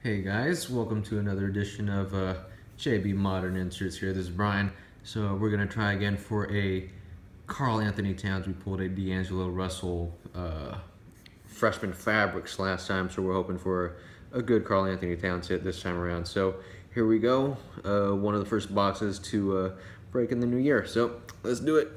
Hey guys, welcome to another edition of JB Modern Inserts here. This is Brian. So we're going to try again for a Karl-Anthony Towns. We pulled a D'Angelo Russell freshman fabrics last time, so we're hoping for a good Karl-Anthony Towns hit this time around. So here we go. One of the first boxes to break in the new year. So let's do it.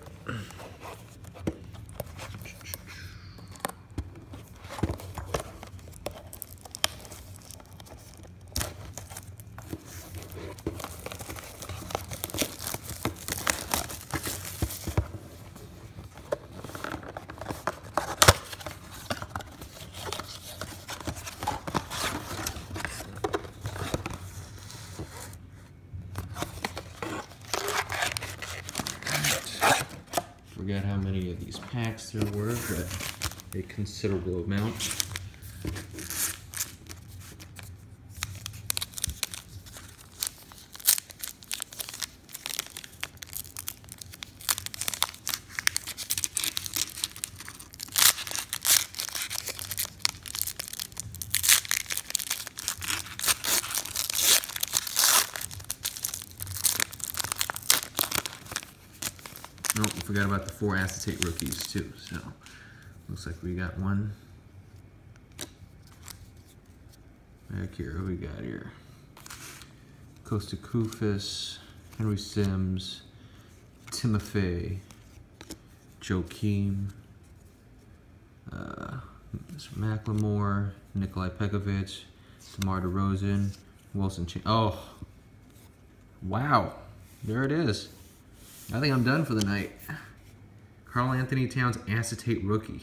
Forgot how many of these packs there were, but a considerable amount. Oh, we forgot about the 4 acetate rookies too, so looks like we got one back here. What we got here? Kosta Koufos, Henry Sims, Timofey, Joakim, Mr. McLemore, Nikolai Pekovich, DeMar DeRozan, Wilson Chan. Oh, wow, there it is. I think I'm done for the night. Karl-Anthony Towns acetate rookie.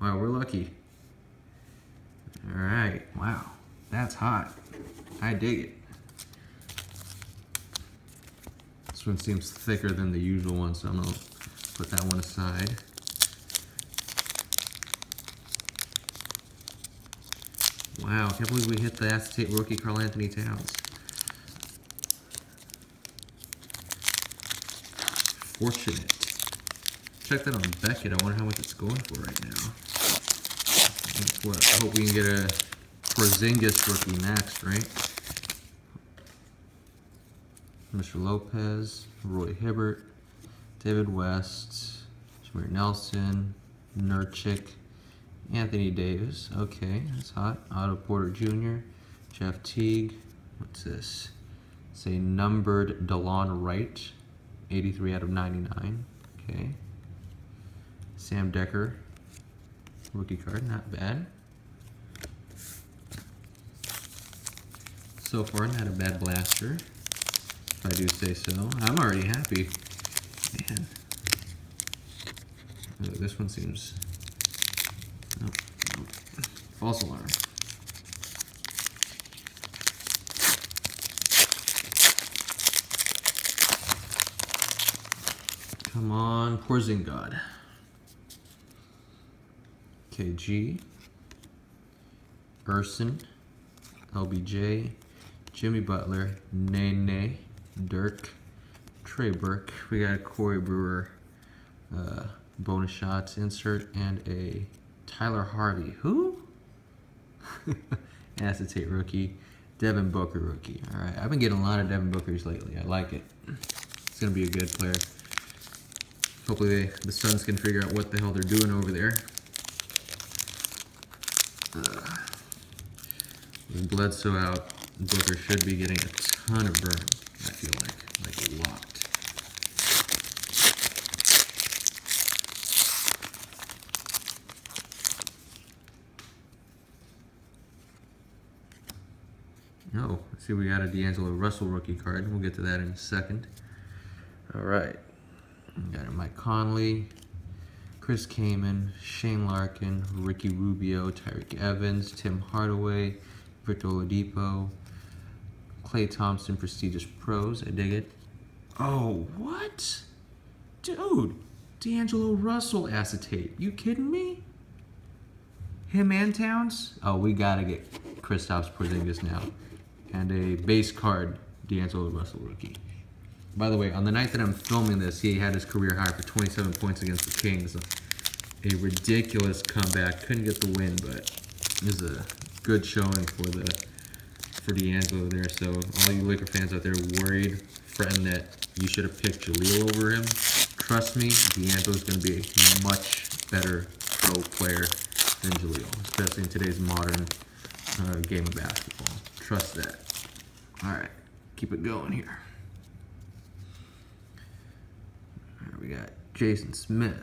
Wow, we're lucky. All right, wow, that's hot. I dig it. This one seems thicker than the usual one, so I'm gonna put that one aside. Wow, I can't believe we hit the acetate rookie Karl-Anthony Towns. Fortunate. Check that on Beckett. I wonder how much it's going for right now. I hope we can get a Porzingis rookie next, right? Mr. Lopez, Roy Hibbert, David West, Shamar Nelson, Nurkic, Anthony Davis. Okay, that's hot. Otto Porter Jr., Jeff Teague. What's this? It's a numbered DeLon Wright. 83 out of 99, okay. Sam Decker, rookie card, not bad. So far, not a bad blaster, if I do say so. I'm already happy, man. Oh, this one seems, oh. False alarm. Come on, Porzingis. KG. Urson. LBJ. Jimmy Butler. Nene. Dirk. Trey Burke. We got a Corey Brewer bonus shots insert and a Tyler Harvey. Who? Acetate rookie. Devin Booker rookie. All right, I've been getting a lot of Devin Bookers lately. I like it. It's going to be a good player. Hopefully the Suns can figure out what the hell they're doing over there. With Bledsoe out, Booker should be getting a ton of burn, I feel like a lot. Oh, let's see, we got a D'Angelo Russell rookie card. We'll get to that in a second. All right. We got Mike Conley, Chris Kaman, Shane Larkin, Ricky Rubio, Tyreek Evans, Tim Hardaway, Victor Oladipo, Klay Thompson, Prestigious Pros. I dig it. Oh, what? Dude, D'Angelo Russell acetate. You kidding me? Him and Towns? Oh, we gotta get Kristaps Porzingis now. And a base card, D'Angelo Russell rookie. By the way, on the night that I'm filming this, he had his career high for 27 points against the Kings. A ridiculous comeback. Couldn't get the win, but it was a good showing for the for D'Angelo there. So all you Laker fans out there worried, fretting that you should have picked Jahlil over him, trust me, D'Angelo's going to be a much better pro player than Jahlil, especially in today's modern game of basketball. Trust that. All right, keep it going here. All right, we got Jason Smith,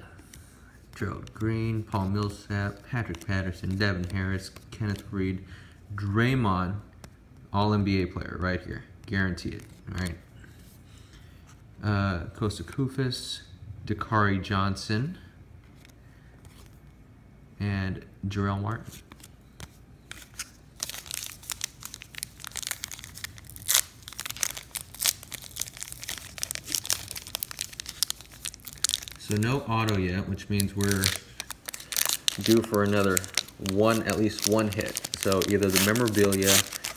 Gerald Green, Paul Millsap, Patrick Patterson, Devin Harris, Kenneth Reed, Draymond, All-NBA player right here. Guarantee it, all right? Kosta Koufos, Dakari Johnson, and Jarrell Martin. So no auto yet, which means we're due for another one, at least one hit. So either the memorabilia,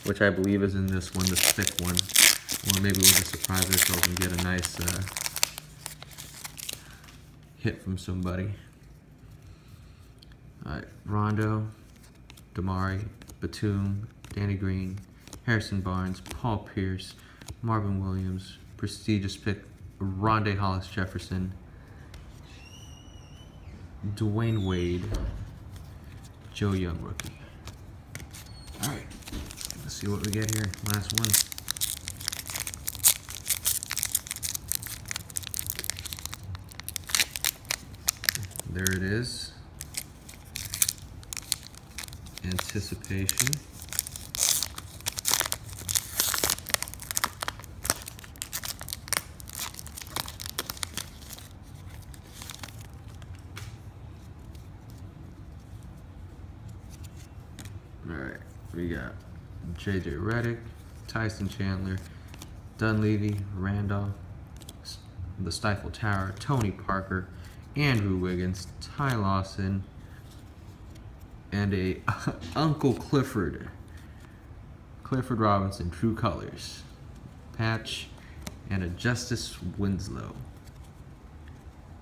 which I believe is in this one, this thick one, or maybe we'll just surprise ourselves and get a nice hit from somebody. All right, Rondo, Damari, Batum, Danny Green, Harrison Barnes, Paul Pierce, Marvin Williams, prestigious pick, Rondae Hollis-Jefferson, Dwayne Wade, Joe Young rookie. All right, let's see what we get here. Last one. There it is. Anticipation. Alright, we got JJ Redick, Tyson Chandler, Dunleavy, Randolph, the Stifle Tower, Tony Parker, Andrew Wiggins, Ty Lawson, and a Uncle Clifford. Clifford Robinson, True Colors, patch, and a Justice Winslow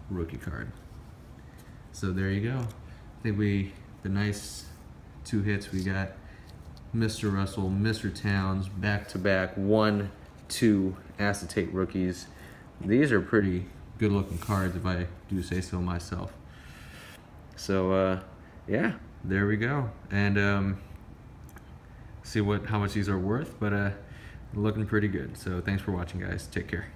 rookie card. So there you go. I think the nice two hits we got. Mr. Russell, Mr. Towns, back-to-back, 1-2 acetate rookies. These are pretty good-looking cards, if I do say so myself. So, yeah, there we go. And see how much these are worth, but looking pretty good. So thanks for watching, guys. Take care.